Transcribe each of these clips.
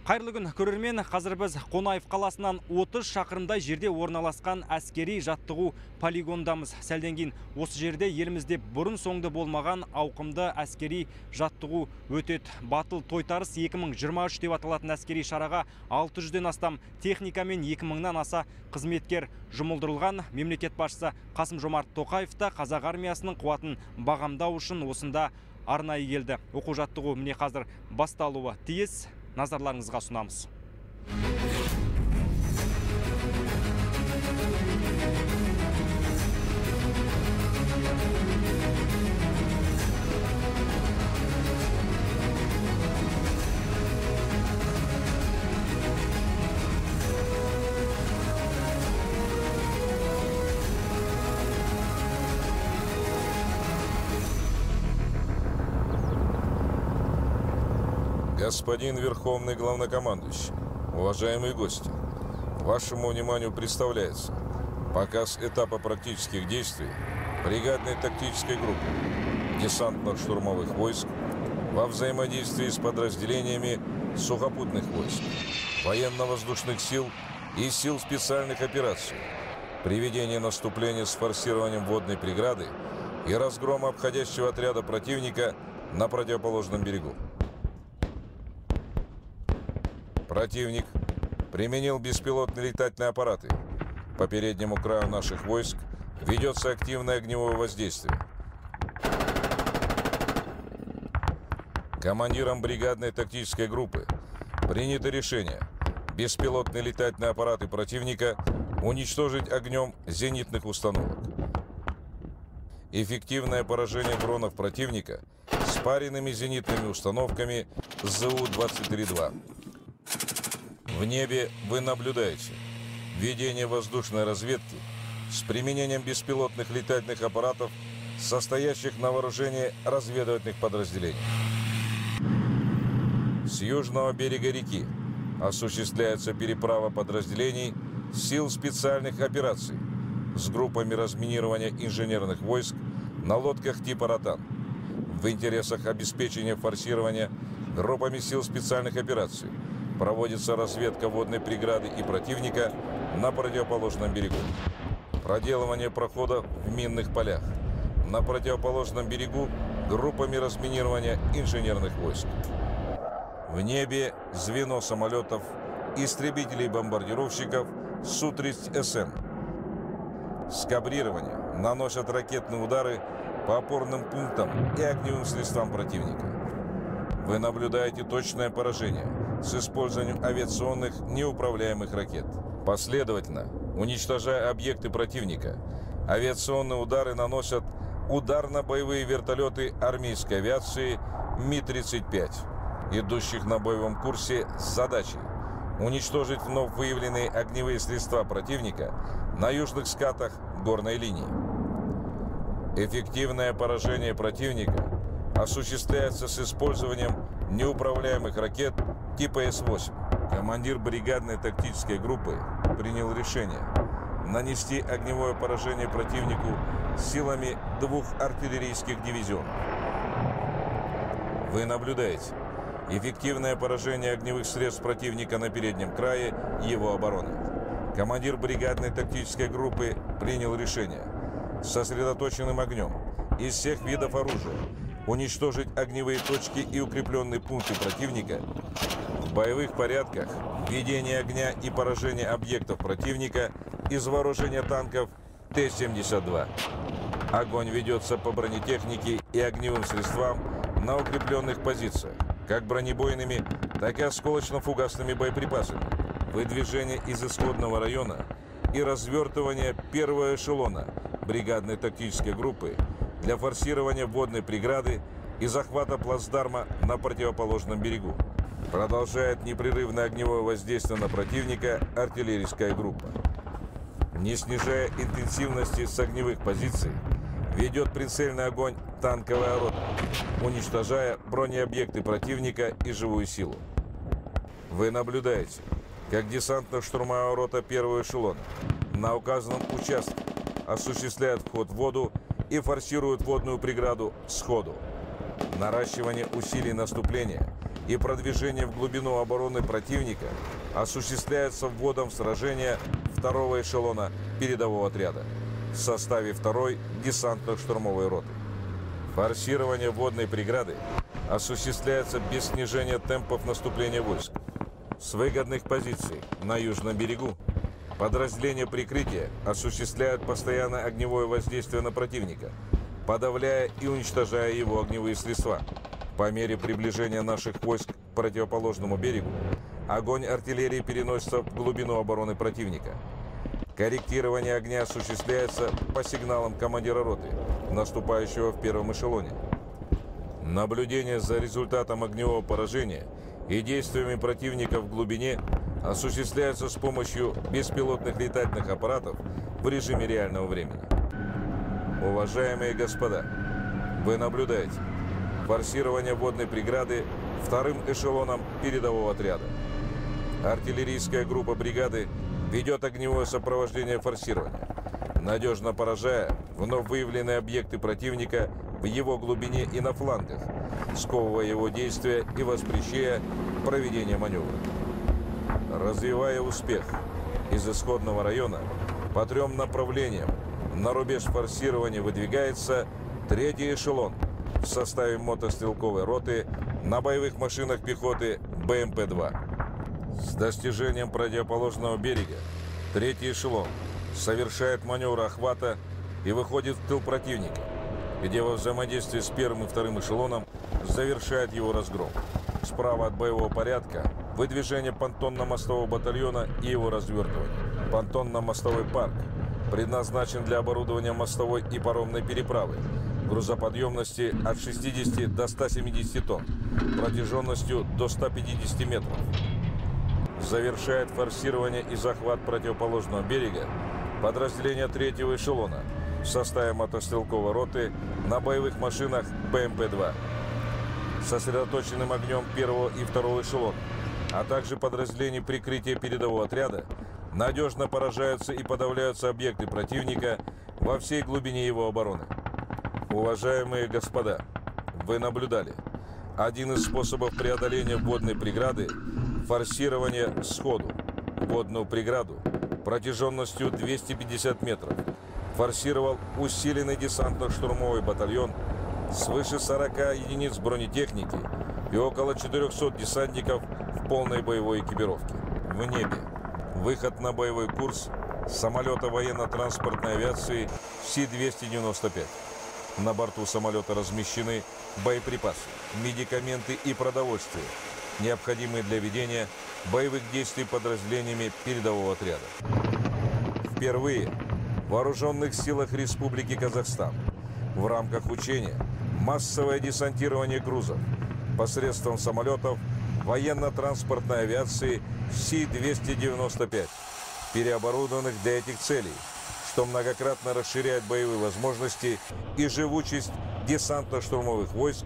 Қайырлы күн көрермен, қазір біз Қонаев қаласынан 30 шақырымдай жерде орналасқан әскери жаттығу полигондамыз. Сәлден кейін осы жерде елімізде бұрын соңды болмаған ауқымды әскери жаттығу өтеді. Батыл Тойтарыс 2023 деп аталатын әскери шараға 600-ден астам техника мен 2000-нан аса қызметкер жұмылдырылған. Мемлекет басшысы Қасым Жомар Токаев та Қазағармиясының қуатын бағамдау үшін осында арнайы келді. Оқу жаттығу міне қазір басталуы тиіс. Назарларыңызға ұсынамыз. Господин Верховный Главнокомандующий, уважаемые гости, вашему вниманию представляется показ этапа практических действий бригадной тактической группы десантно-штурмовых войск во взаимодействии с подразделениями сухопутных войск, военно-воздушных сил и сил специальных операций, приведение наступления с форсированием водной преграды и разгрома обходящего отряда противника на противоположном берегу. Противник применил беспилотные летательные аппараты. По переднему краю наших войск ведется активное огневое воздействие. Командиром бригадной тактической группы принято решение беспилотные летательные аппараты противника уничтожить огнем зенитных установок. Эффективное поражение дронов противника спаренными зенитными установками ЗУ-23-2. В небе вы наблюдаете ведение воздушной разведки с применением беспилотных летательных аппаратов, состоящих на вооружении разведывательных подразделений. С южного берега реки осуществляется переправа подразделений сил специальных операций с группами разминирования инженерных войск на лодках типа «Ротан» в интересах обеспечения форсирования группами сил специальных операций. Проводится разведка водной преграды и противника на противоположном берегу. Проделывание прохода в минных полях. На противоположном берегу группами разминирования инженерных войск. В небе звено самолетов, истребителей-бомбардировщиков Су-30СМ. С кабрирования наносят ракетные удары по опорным пунктам и огневым средствам противника. Вы наблюдаете точное поражение с использованием авиационных неуправляемых ракет. Последовательно, уничтожая объекты противника, авиационные удары наносят ударно-боевые вертолеты армейской авиации Ми-35, идущих на боевом курсе с задачей уничтожить вновь выявленные огневые средства противника на южных скатах горной линии. Эффективное поражение противника осуществляется с использованием неуправляемых ракет типа С-8. Командир бригадной тактической группы принял решение нанести огневое поражение противнику силами двух артиллерийских дивизионов. Вы наблюдаете эффективное поражение огневых средств противника на переднем крае его обороны. Командир бригадной тактической группы принял решение сосредоточенным огнем из всех видов оружия уничтожить огневые точки и укрепленные пункты противника, в боевых порядках ведение огня и поражение объектов противника из вооружения танков Т-72. Огонь ведется по бронетехнике и огневым средствам на укрепленных позициях, как бронебойными, так и осколочно-фугасными боеприпасами. Выдвижение из исходного района и развертывание первого эшелона бригадной тактической группы для форсирования водной преграды и захвата плацдарма на противоположном берегу. Продолжает непрерывное огневое воздействие на противника артиллерийская группа. Не снижая интенсивности с огневых позиций, ведет прицельный огонь танковая рота, уничтожая бронеобъекты противника и живую силу. Вы наблюдаете, как десантно-штурмовая рота первого эшелона на указанном участке осуществляет вход в воду и форсируют водную преграду сходу. Наращивание усилий наступления и продвижение в глубину обороны противника осуществляется вводом в сражение 2-го эшелона передового отряда в составе 2-й десантно-штурмовой роты. Форсирование водной преграды осуществляется без снижения темпов наступления войск. С выгодных позиций на южном берегу подразделения прикрытия осуществляют постоянное огневое воздействие на противника, подавляя и уничтожая его огневые средства. По мере приближения наших войск к противоположному берегу, огонь артиллерии переносится в глубину обороны противника. Корректирование огня осуществляется по сигналам командира роты, наступающего в первом эшелоне. Наблюдение за результатом огневого поражения и действиями противника в глубине осуществляется с помощью беспилотных летательных аппаратов в режиме реального времени. Уважаемые господа, вы наблюдаете форсирование водной преграды 2-м эшелоном передового отряда. Артиллерийская группа бригады ведет огневое сопровождение форсирования, надежно поражая вновь выявленные объекты противника в его глубине и на флангах, сковывая его действия и воспрещая проведение маневра. Развивая успех из исходного района по 3 направлениям на рубеж форсирования выдвигается 3-й эшелон в составе мотострелковой роты на боевых машинах пехоты БМП-2. С достижением противоположного берега 3-й эшелон совершает маневр охвата и выходит в тыл противника, где во взаимодействии с 1-м и 2-м эшелоном завершает его разгром. Справа от боевого порядка выдвижение понтонно-мостового батальона и его развертывание. Понтонно-мостовой парк предназначен для оборудования мостовой и паромной переправы грузоподъемности от 60 до 170 тонн, протяженностью до 150 метров. Завершает форсирование и захват противоположного берега подразделение 3-го эшелона в составе мотострелковой роты на боевых машинах БМП-2, сосредоточенным огнем 1-го и 2-го эшелона, а также подразделений прикрытия передового отряда, надежно поражаются и подавляются объекты противника во всей глубине его обороны. Уважаемые господа, вы наблюдали один из способов преодоления водной преграды – форсирование сходу. Водную преграду протяженностью 250 метров форсировал усиленный десантно-штурмовой батальон свыше 40 единиц бронетехники и около 400 десантников в полной боевой экипировке. В небе выход на боевой курс самолета военно-транспортной авиации Си-295. На борту самолета размещены боеприпасы, медикаменты и продовольствие, необходимые для ведения боевых действий подразделениями передового отряда. Впервые в Вооруженных силах Республики Казахстан в рамках учения массовое десантирование грузов посредством самолетов военно-транспортной авиации Си-295, переоборудованных для этих целей, что многократно расширяет боевые возможности и живучесть десантно-штурмовых войск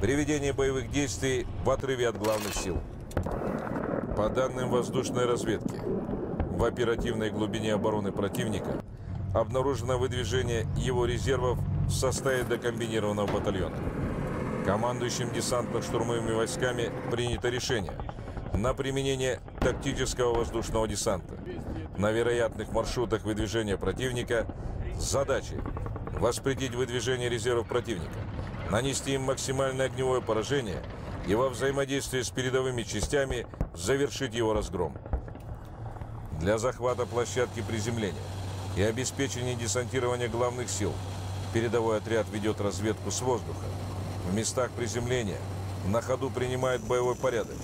при ведении боевых действий в отрыве от главных сил. По данным воздушной разведки, в оперативной глубине обороны противника обнаружено выдвижение его резервов в составе докомбинированного батальона. Командующим десантно-штурмовыми войсками принято решение на применение тактического воздушного десанта на вероятных маршрутах выдвижения противника с задачей воспретить выдвижение резервов противника, нанести им максимальное огневое поражение и во взаимодействии с передовыми частями завершить его разгром. Для захвата площадки приземления и обеспечения десантирования главных сил передовой отряд ведет разведку с воздуха. В местах приземления на ходу принимает боевой порядок,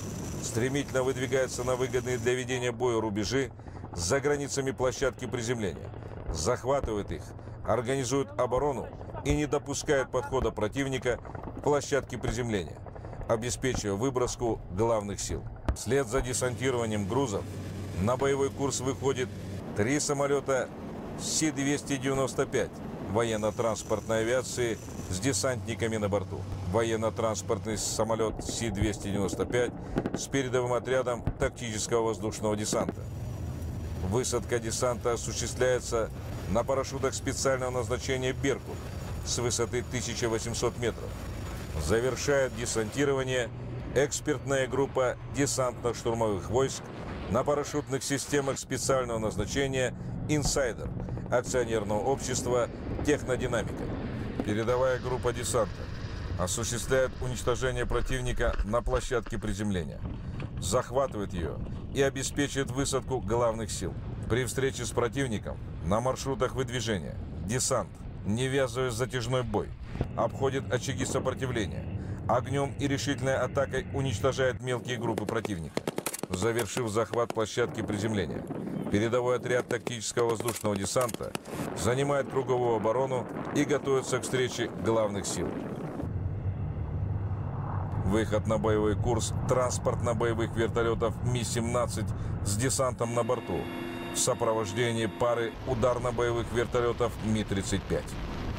стремительно выдвигается на выгодные для ведения боя рубежи за границами площадки приземления, захватывает их, организует оборону и не допускает подхода противника к площадке приземления, обеспечивая выброску главных сил. Вслед за десантированием грузов на боевой курс выходит 3 самолета Си-295 военно-транспортной авиации с десантниками на борту. Военно-транспортный самолет Си-295 с передовым отрядом тактического воздушного десанта. Высадка десанта осуществляется на парашютах специального назначения «Берку» с высоты 1800 метров. Завершает десантирование экспертная группа десантно-штурмовых войск на парашютных системах специального назначения «Инсайдер» акционерного общества «Технодинамика». Передовая группа десанта осуществляет уничтожение противника на площадке приземления, захватывает ее и обеспечивает высадку главных сил. При встрече с противником на маршрутах выдвижения десант, не ввязываясь в затяжной бой, обходит очаги сопротивления, огнем и решительной атакой уничтожает мелкие группы противника. Завершив захват площадки приземления, передовой отряд тактического воздушного десанта занимает круговую оборону и готовится к встрече главных сил. Выход на боевой курс транспортно-боевых вертолетов Ми-17 с десантом на борту в сопровождении пары ударно-боевых вертолетов Ми-35.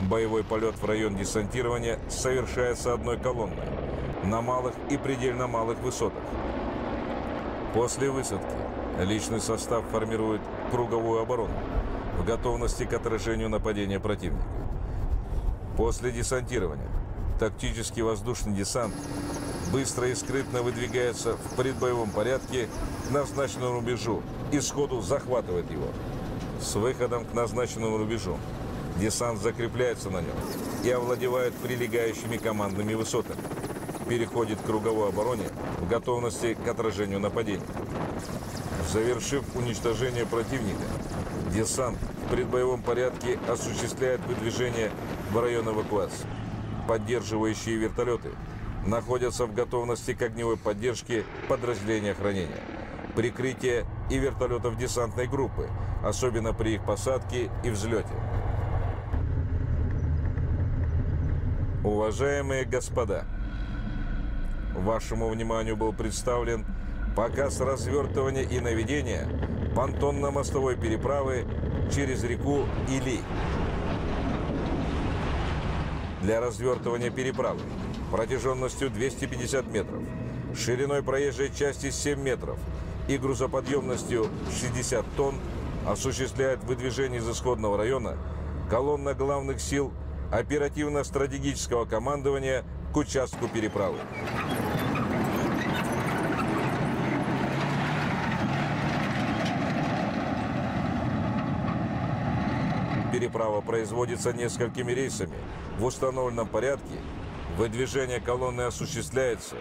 Боевой полет в район десантирования совершается одной колонной на малых и предельно малых высотах. После высадки личный состав формирует круговую оборону в готовности к отражению нападения противника. После десантирования тактический воздушный десант быстро и скрытно выдвигается в предбоевом порядке к назначенному рубежу и сходу захватывает его. С выходом к назначенному рубежу десант закрепляется на нем и овладевает прилегающими командными высотами. Переходит к круговой обороне в готовности к отражению нападения. Завершив уничтожение противника, десант в предбоевом порядке осуществляет выдвижение в район эвакуации. Поддерживающие вертолеты находятся в готовности к огневой поддержке подразделения охранения, прикрытия и вертолетов десантной группы, особенно при их посадке и взлете. Уважаемые господа, вашему вниманию был представлен показ развертывания и наведения понтонно-мостовой переправы через реку Или. Для развертывания переправы протяженностью 250 метров, шириной проезжей части 7 метров и грузоподъемностью 60 тонн осуществляет выдвижение из исходного района колонна главных сил оперативно-стратегического командования к участку переправы. Переправа производится несколькими рейсами в установленном порядке. Выдвижение колонны осуществляется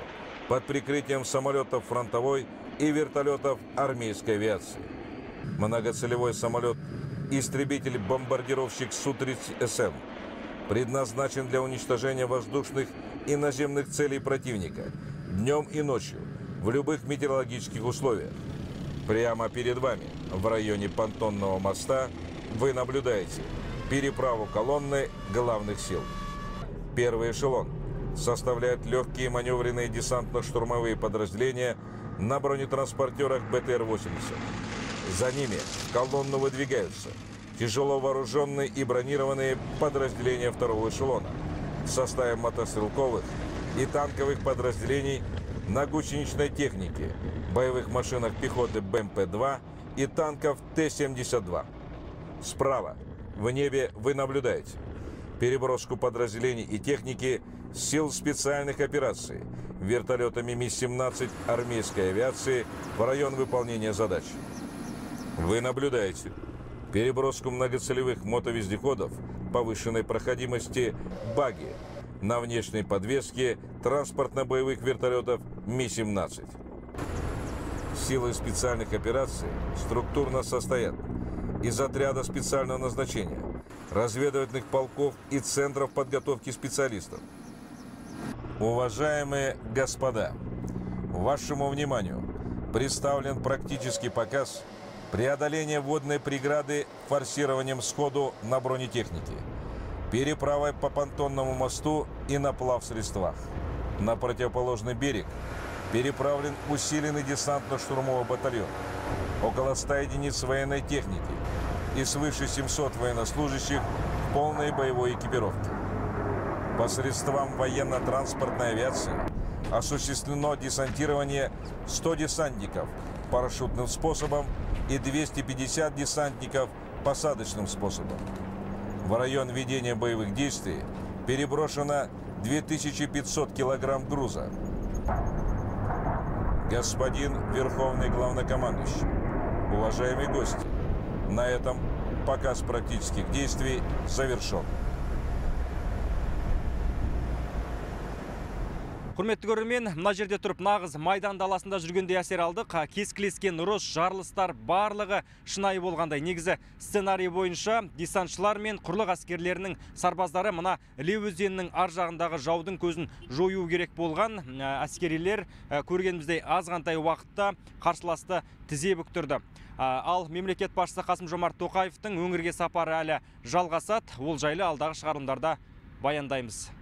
под прикрытием самолетов фронтовой и вертолетов армейской авиации. Многоцелевой самолет истребитель-бомбардировщик Су-30СМ предназначен для уничтожения воздушных и наземных целей противника днем и ночью в любых метеорологических условиях. Прямо перед вами в районе понтонного моста вы наблюдаете переправу колонны главных сил. Первый эшелон составляет легкие маневренные десантно-штурмовые подразделения на бронетранспортерах БТР-80. За ними в колонну выдвигаются тяжело вооруженные и бронированные подразделения второго эшелона в составе мотострелковых и танковых подразделений на гусеничной технике, боевых машинах пехоты БМП-2 и танков Т-72. Справа, в небе, вы наблюдаете переброску подразделений и техники сил специальных операций вертолетами Ми-17 армейской авиации в район выполнения задач. Вы наблюдаете переброску многоцелевых мотовездеходов повышенной проходимости «Баги» на внешней подвеске транспортно-боевых вертолетов Ми-17. Силы специальных операций структурно состоят из отряда специального назначения, разведывательных полков и центров подготовки специалистов. Уважаемые господа, вашему вниманию представлен практический показ преодоления водной преграды форсированием сходу на бронетехнике, переправой по понтонному мосту и на плавсредствах. На противоположный берег переправлен усиленный десантно-штурмовой батальон, около 100 единиц военной техники и свыше 700 военнослужащих в полной боевой экипировке. Посредством военно-транспортной авиации осуществлено десантирование 100 десантников парашютным способом и 250 десантников посадочным способом. В район ведения боевых действий переброшено 2500 килограмм груза. Господин Верховный Главнокомандующий, уважаемые гости, на этом показ практических действий завершен. Құрметті көрермен, мына жерде тұрып нағыз майдан даласында жүргенде әсер алдық. Кескілескен ұрыс, жарылыстар барлығы шынайы болғандай. Негізі сценарий бойынша десантшылар мен құрлық әскерлерінің сарбаздары мына Лев өзенінің ар жағындағы жаудың көзін жою керек болған. Әскерилер көргеніміздей азғантай уақытта қарсыласты тізе бүктірді. Ал мемлекет басшысы Қасым Жомар Токаевтың өңірге сапары әлі жалғасады. Ол жайлы алдағы шығарылымдарда баяндаймыз.